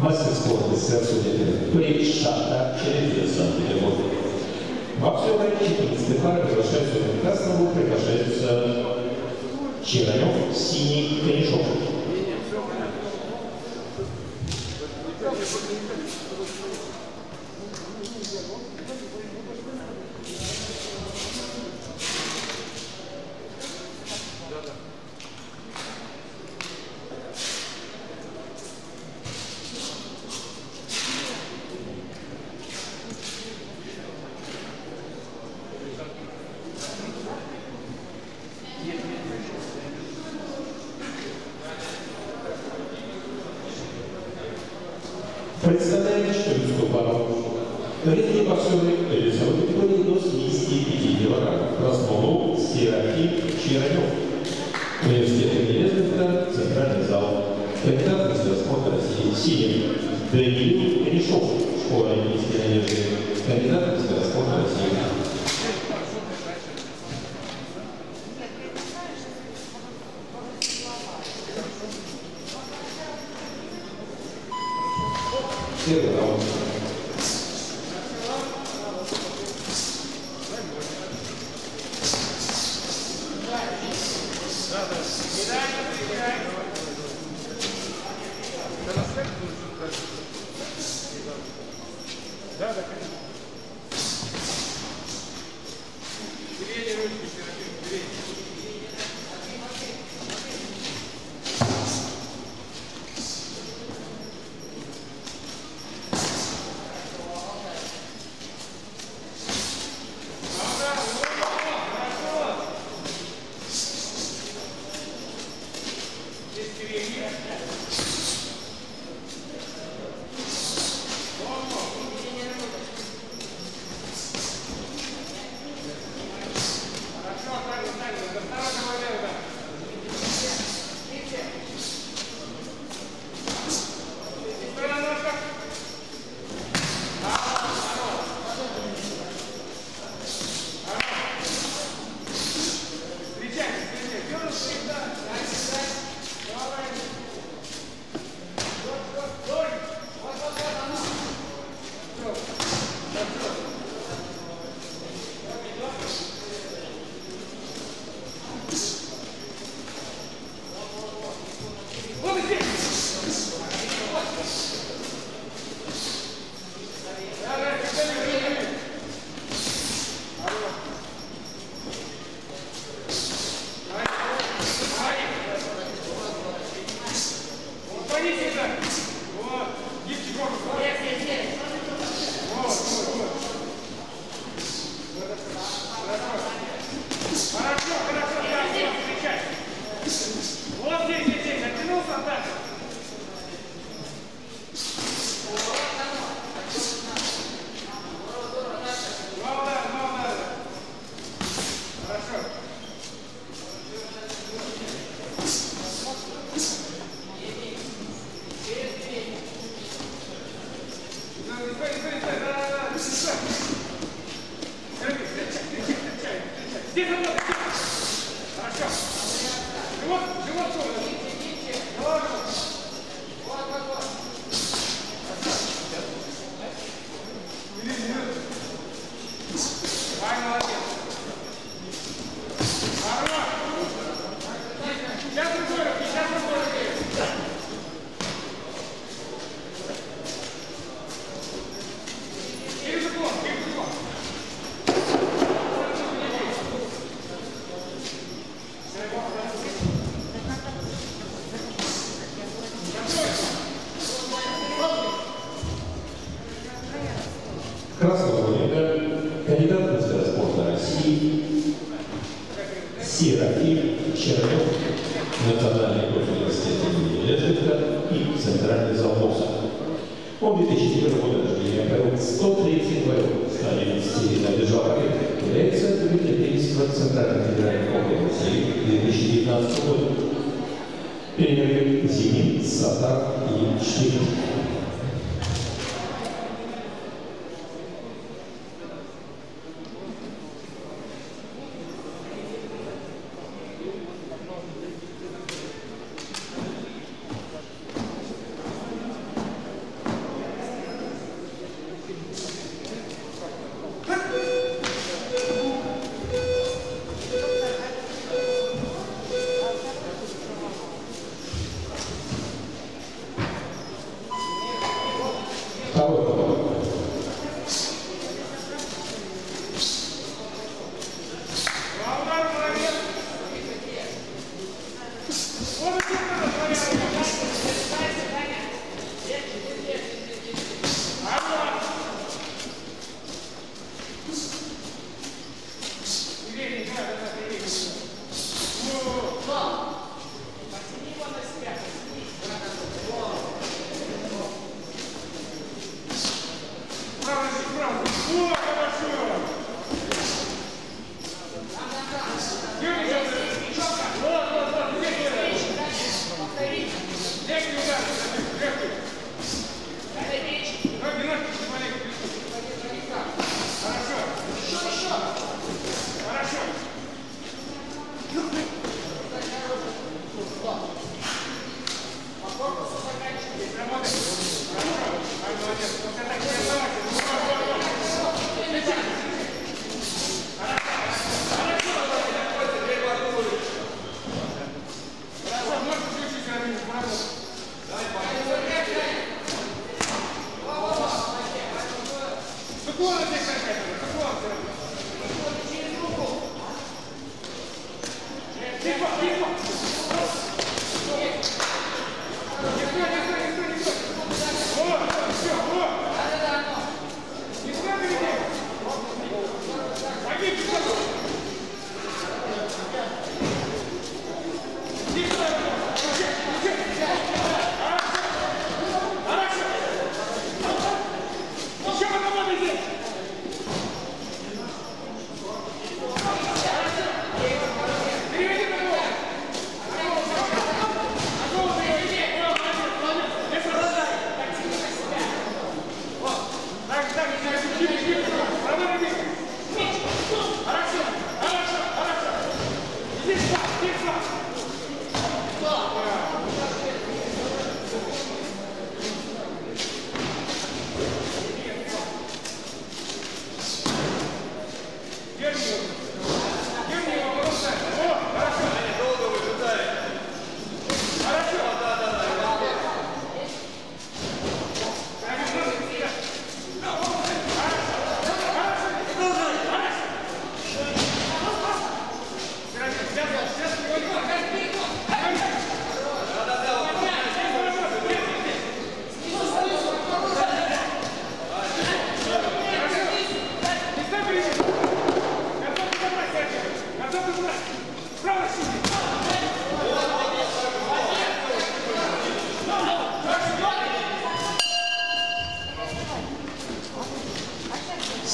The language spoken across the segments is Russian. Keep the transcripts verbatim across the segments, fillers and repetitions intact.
Мастер спорта СССР Причата через Санкт-Петербург. Во всем четырнадцатой пары приглашаются в прекрасного, приглашаются Черанёв, синий корешок. Представляем четырнадцатую пару. Резкий боксеры весовой категории до семидесяти пяти килограммов. Красноголов, Серафим, Черанёв. Университет имени Лезгинского, центральный зал. Капитан мастера спорта России Синин. Даниил Решов, школа имени Черанёва. Кандидат мастера спорта России. Первый раунд.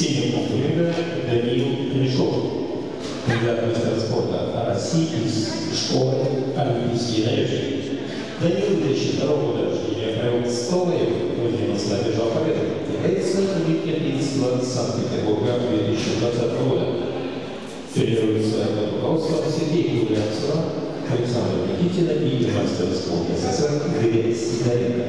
Северного берега Даниил Книжов, кандидат мастера спорта России из школы Олимпийские Надежды. Даниил две тысячи второго года рождения, провел Столоев, вынес на бежал победу, является летним единством Санкт-Петербурга две тысячи двадцатого года. Федерируется на руководство Сергея Гуглянцева, Александра Никитина и мастера спорта СССР Игоря Сидоренко.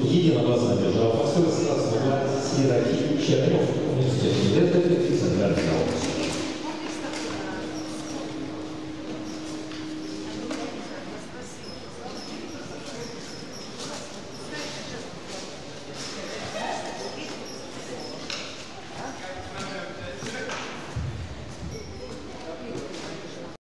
Единогласно держал, а в сорок седьмом году Серафим, Черанёв, университет, и это